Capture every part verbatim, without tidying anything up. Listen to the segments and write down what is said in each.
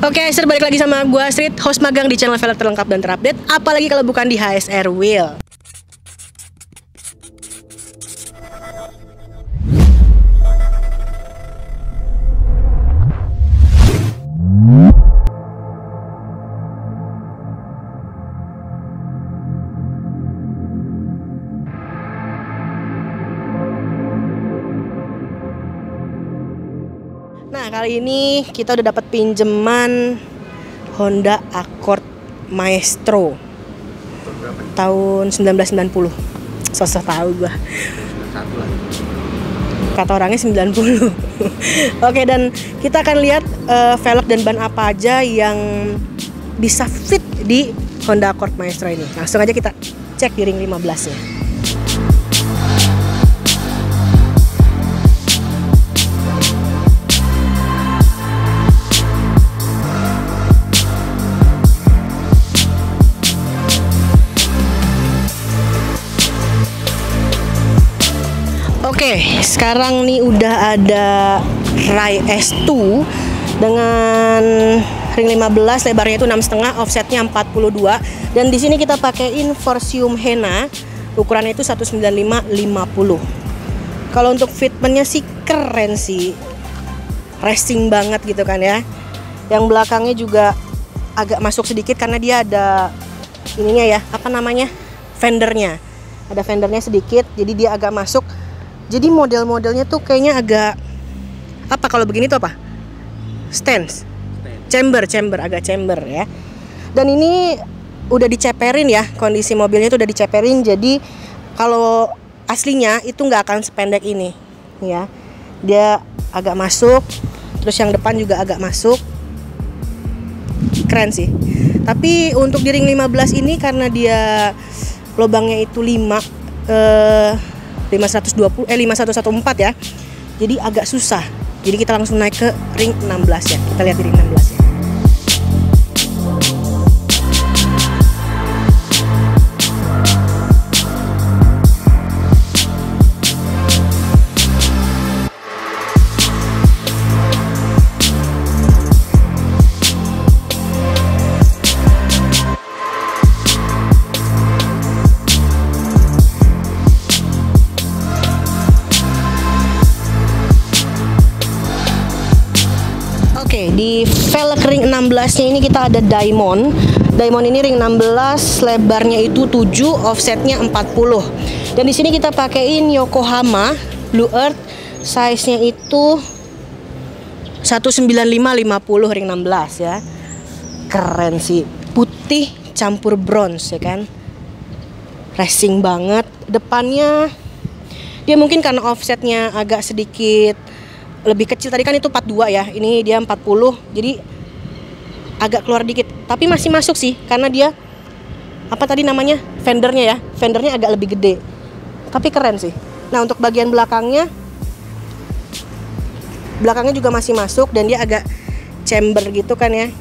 Oke, H S R balik lagi sama gue Astrid, host magang di channel velg terlengkap dan terupdate. Apalagi kalau bukan di H S R Wheel. Kali ini kita udah dapat pinjaman Honda Accord Maestro tahun seribu sembilan ratus sembilan puluh. Sosok tahu gua. Kata orangnya sembilan puluh. Oke, dan kita akan lihat uh, velg dan ban apa aja yang bisa fit di Honda Accord Maestro ini. Langsung aja kita cek di ring lima belasnya. Oke, sekarang nih udah ada Ray S dua dengan ring lima belas, lebarnya itu enam koma lima, offsetnya empat puluh dua, dan di sini kita pakai Inforcium henna, ukurannya itu seratus sembilan puluh lima lima puluh. Kalau untuk fitmentnya sih keren sih, racing banget gitu kan ya. Yang belakangnya juga agak masuk sedikit karena dia ada ininya ya, apa namanya, fendernya, ada fendernya sedikit, jadi dia agak masuk. Jadi model-modelnya tuh kayaknya agak apa kalau begini tuh apa? Stance, chamber, chamber, agak chamber ya. Dan ini udah diceperin ya, kondisi mobilnya tuh udah diceperin. Jadi kalau aslinya itu nggak akan sependek ini, ya. Dia agak masuk, terus yang depan juga agak masuk. Keren sih. Tapi untuk di ring lima belas ini karena dia lubangnya itu lima. Eh, lima satu dua nol eh lima satu satu empat ya. Jadi agak susah. Jadi kita langsung naik ke ring enam belas ya. Kita lihat di ring enam belas ya. Di velg ring enam belasnya ini kita ada diamond. Diamond ini ring enam belas, lebarnya itu tujuh, offsetnya empat puluh. Dan di sini kita pakein Yokohama blue earth, size-nya itu seratus sembilan puluh lima lima puluh ring enam belas ya. Keren sih, putih campur bronze ya kan. Racing banget. Depannya dia mungkin karena offsetnya agak sedikit lebih kecil, tadi kan itu empat puluh dua ya, ini dia empat puluh, jadi agak keluar dikit, tapi masih masuk sih karena dia, apa tadi namanya, fendernya ya, fendernya agak lebih gede, tapi keren sih. Nah untuk bagian belakangnya, belakangnya juga masih masuk dan dia agak chamber gitu kan ya,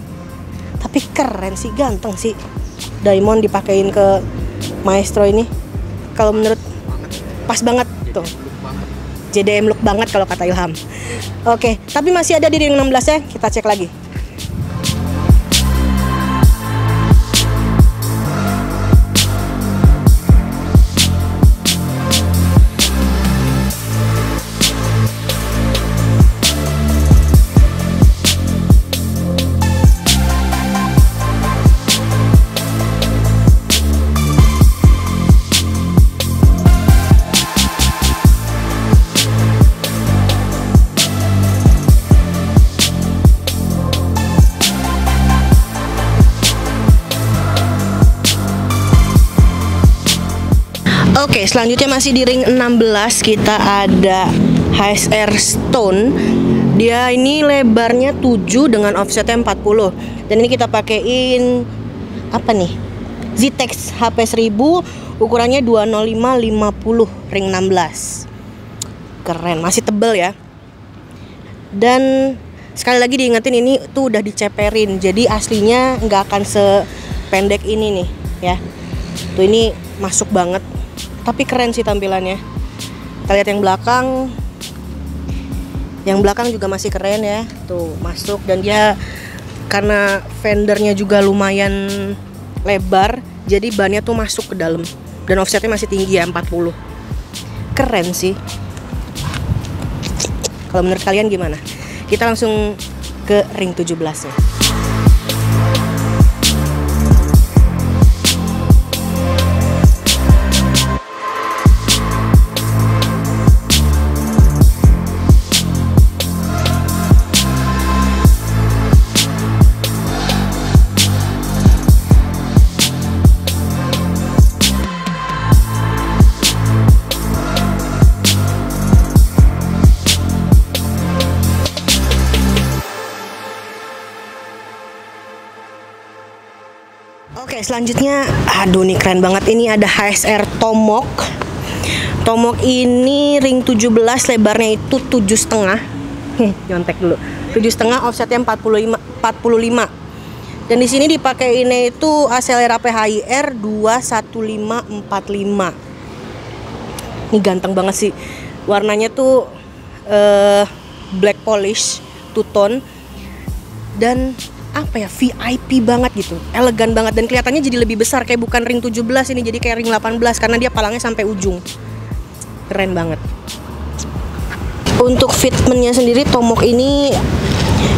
tapi keren sih, ganteng sih, diamond dipakein ke Maestro ini, kalau menurut pas banget tuh. J D M look banget kalau kata Ilham. Oke, tapi masih ada di ring enam belas ya, kita cek lagi. Oke, selanjutnya masih di ring enam belas kita ada H S R Stone. Dia ini lebarnya tujuh dengan offsetnya empat puluh. Dan ini kita pakein apa nih? Z-Tex H P seribu, ukurannya dua nol lima lima puluh ring enam belas. Keren, masih tebel ya. Dan sekali lagi diingetin ini tuh udah diceperin. Jadi aslinya nggak akan sependek ini nih ya. Tuh ini masuk banget. Tapi keren sih tampilannya. Kita lihat yang belakang. Yang belakang juga masih keren ya. Tuh, masuk dan dia karena fendernya juga lumayan lebar, jadi bannya tuh masuk ke dalam, dan offsetnya masih tinggi ya, empat puluh. Keren sih. Kalau menurut kalian gimana? Kita langsung ke ring tujuh belas-nya. Oke, selanjutnya, aduh nih keren banget, ini ada H S R Tomok. Tomok ini ring tujuh belas, lebarnya itu tujuh koma lima. Nyontek dulu. tujuh koma lima, offsetnya empat puluh lima. Dan di sini dipakaiinnya itu Acelera P H I R dua satu lima empat lima. Ini ganteng banget sih. Warnanya tuh uh, black polish, two tone. Dan apa ya, V I P banget gitu, elegan banget, dan kelihatannya jadi lebih besar, kayak bukan ring tujuh belas ini, jadi kayak ring delapan belas karena dia palangnya sampai ujung. Keren banget. Untuk fitmentnya sendiri, Tomok ini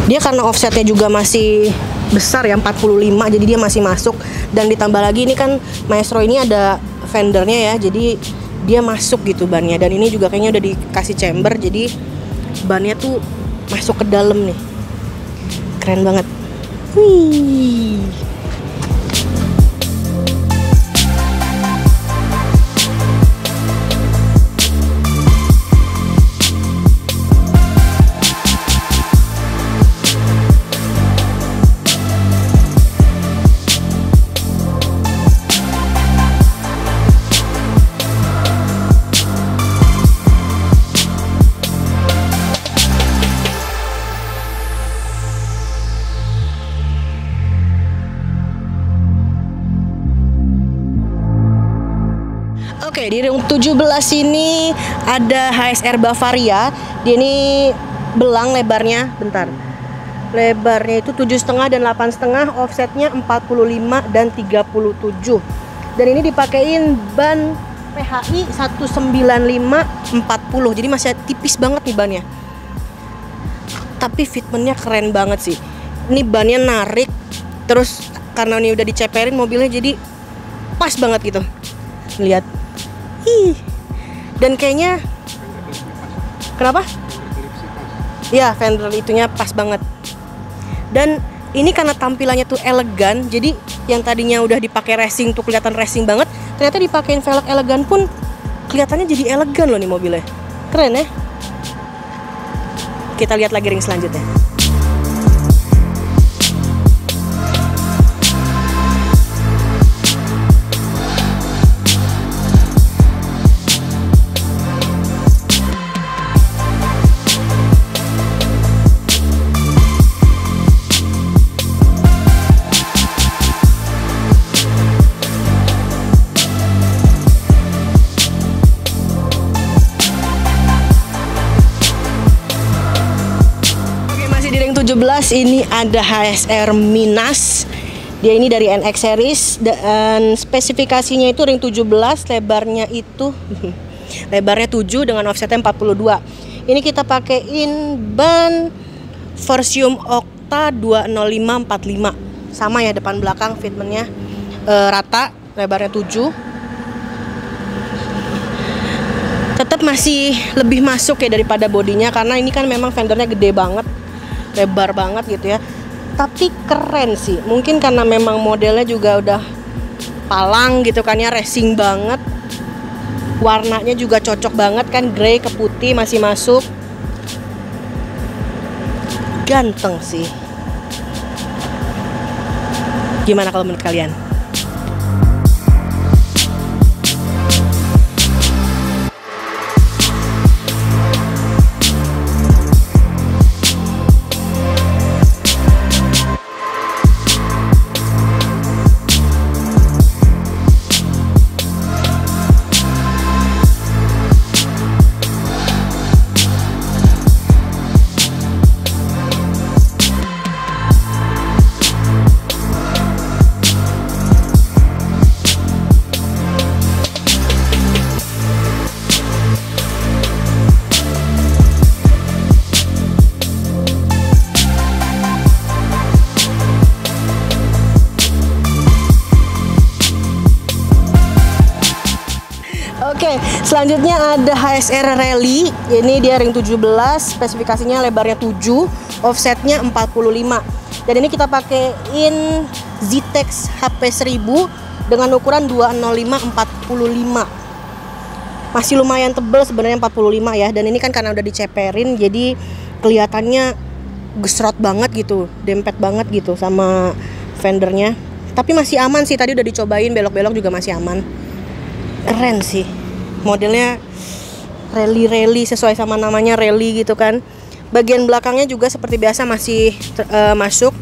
dia karena offsetnya juga masih besar ya, empat puluh lima, jadi dia masih masuk. Dan ditambah lagi ini kan Maestro ini ada fendernya ya, jadi dia masuk gitu bannya. Dan ini juga kayaknya udah dikasih chamber, jadi bannya tuh masuk ke dalam nih. Keren banget. Wih. Oke, di ring tujuh belas ini ada H S R Bavaria. Dia ini belang lebarnya, bentar, lebarnya itu tujuh koma lima dan delapan koma lima, offsetnya empat puluh lima dan tiga puluh tujuh. Dan ini dipakein ban P H I seratus sembilan puluh lima empat puluh, jadi masih tipis banget nih bannya. Tapi fitmentnya keren banget sih. Ini bannya narik, terus karena ini udah diceperin mobilnya, jadi pas banget gitu. Lihat. Ih, dan kayaknya kenapa? Ya, fender itunya pas banget. Dan ini karena tampilannya tuh elegan, jadi yang tadinya udah dipakai racing tuh kelihatan racing banget, ternyata dipakein velg elegan pun kelihatannya jadi elegan loh nih mobilnya. Keren ya? Kita lihat lagi ring selanjutnya. tujuh belas ini ada H S R Minas. Dia ini dari N X Series, dan spesifikasinya itu ring tujuh belas, lebarnya itu lebarnya tujuh dengan offsetnya empat puluh dua. Ini kita pakein ban Versium Octa dua nol lima empat lima. Sama ya depan belakang, fitmentnya e, rata, lebarnya tujuh. Tetap masih lebih masuk ya daripada bodinya, karena ini kan memang fendernya gede banget, lebar banget gitu ya. Tapi keren sih, mungkin karena memang modelnya juga udah palang gitu kan ya, racing banget. Warnanya juga cocok banget kan, grey ke putih masih masuk. Ganteng sih. Gimana kalau menurut kalian? Oke, selanjutnya ada H S R Rally. Ini dia ring tujuh belas, spesifikasinya lebarnya tujuh, offsetnya empat puluh lima. Dan ini kita pakaiin Z-Tex H P seribu dengan ukuran dua nol lima empat puluh lima. Masih lumayan tebal sebenarnya empat puluh lima ya. Dan ini kan karena udah diceperin jadi kelihatannya gesrot banget gitu, dempet banget gitu sama fendernya. Tapi masih aman sih, tadi udah dicobain belok-belok juga masih aman. Keren sih. Modelnya rally-rally sesuai sama namanya, rally gitu kan. Bagian belakangnya juga seperti biasa masih uh, masuk,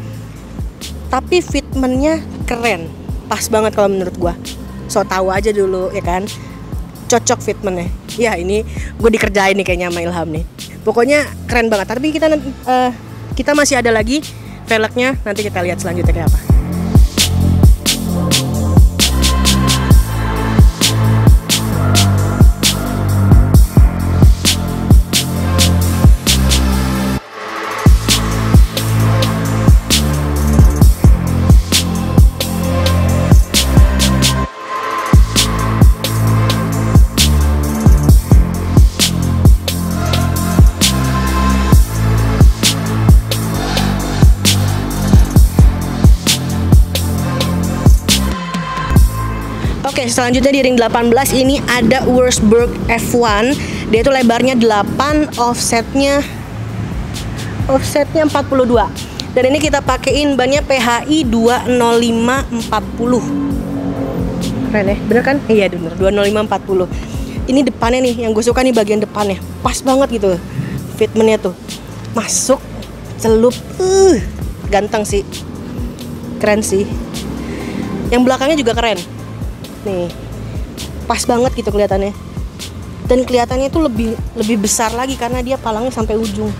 tapi fitmentnya keren, pas banget kalau menurut gua. So tahu aja dulu ya kan, cocok fitmentnya. Ya ini gue dikerjain nih kayaknya sama Ilham nih. Pokoknya keren banget. Tapi kita uh, kita masih ada lagi velgnya, nanti kita lihat selanjutnya kayak apa. Oke, selanjutnya di ring delapan belas ini ada Wurzburg F satu. Dia itu lebarnya delapan, offsetnya offsetnya empat puluh dua. Dan ini kita pakein bannya P H I dua nol lima empat nol. Keren ya, bener kan? Iya bener, dua nol lima empat nol. Ini depannya nih, yang gue suka nih bagian depannya. Pas banget gitu, fitmentnya tuh. Masuk, celup, uh, ganteng sih. Keren sih. Yang belakangnya juga keren. Nih, pas banget gitu kelihatannya. Dan kelihatannya itu lebih lebih besar lagi karena dia palangnya sampai ujung.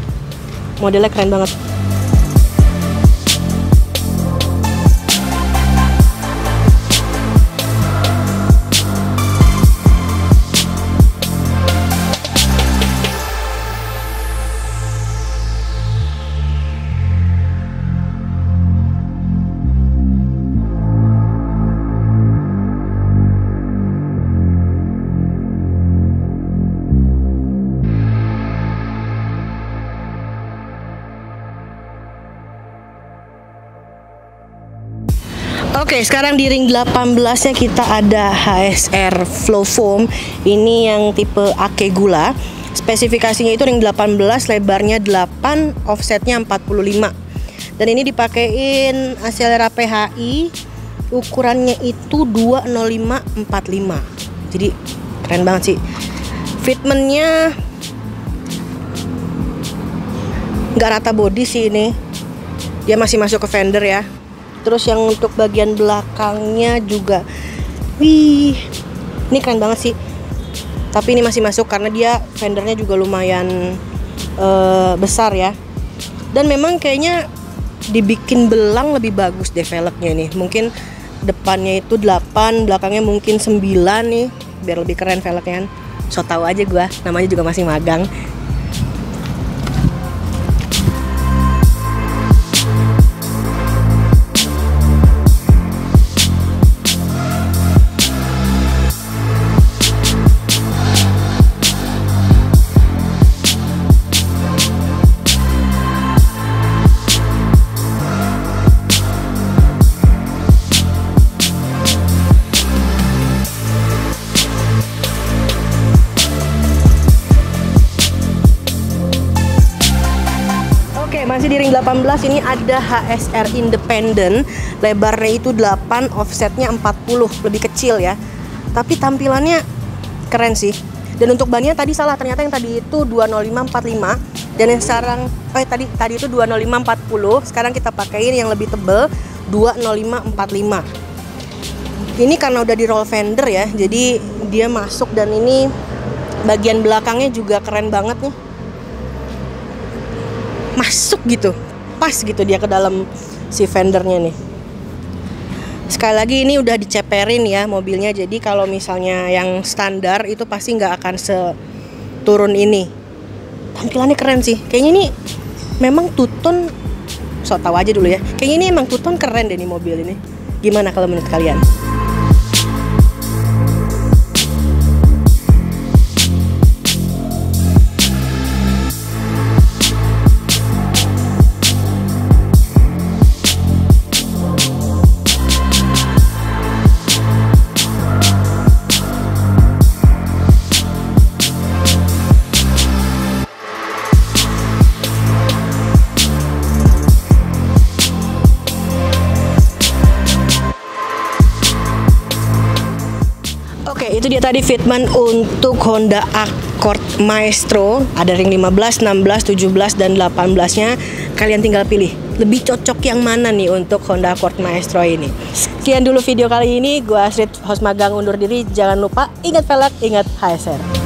Modelnya keren banget. Oke, sekarang di ring delapan belas-nya kita ada H S R Flow Foam. Ini yang tipe Akegula. Spesifikasinya itu ring delapan belas, lebarnya delapan, offsetnya empat puluh lima. Dan ini dipakein Acelera P H I, ukurannya itu dua nol lima empat lima. Jadi keren banget sih. Fitmentnya nggak rata body sih ini. Dia masih masuk ke fender ya. Terus yang untuk bagian belakangnya juga, wih, ini keren banget sih. Tapi ini masih masuk karena dia fendernya juga lumayan uh, besar ya. Dan memang kayaknya dibikin belang lebih bagus deh velgnya ini. Mungkin depannya itu delapan, belakangnya mungkin sembilan nih, biar lebih keren velgnya kan. So tau aja gue, namanya juga masih magang. Di ring delapan belas ini ada H S R Independent, lebarnya itu delapan, offsetnya empat puluh, lebih kecil ya. Tapi tampilannya keren sih. Dan untuk bannya tadi salah, ternyata yang tadi itu dua nol lima empat lima dan yang sekarang eh tadi tadi itu dua nol lima empat nol, sekarang kita pakaiin yang lebih tebel dua nol lima empat lima. Ini karena udah di roll fender ya, jadi dia masuk. Dan ini bagian belakangnya juga keren banget nih. Masuk gitu, pas gitu dia ke dalam si fendernya nih. Sekali lagi ini udah diceperin ya mobilnya, jadi kalau misalnya yang standar itu pasti nggak akan seturun ini. Tampilannya keren sih, kayaknya ini memang tutun, so tau aja dulu ya. Kayaknya ini emang tutun keren deh nih mobil ini. Gimana kalau menurut kalian? itu dia tadi fitment untuk Honda Accord Maestro. Ada ring lima belas, enam belas, tujuh belas, dan delapan belas-nya. Kalian tinggal pilih lebih cocok yang mana nih untuk Honda Accord Maestro ini. Sekian dulu video kali ini. Gua Astrid, host magang, undur diri. Jangan lupa ingat velg, ingat H S R.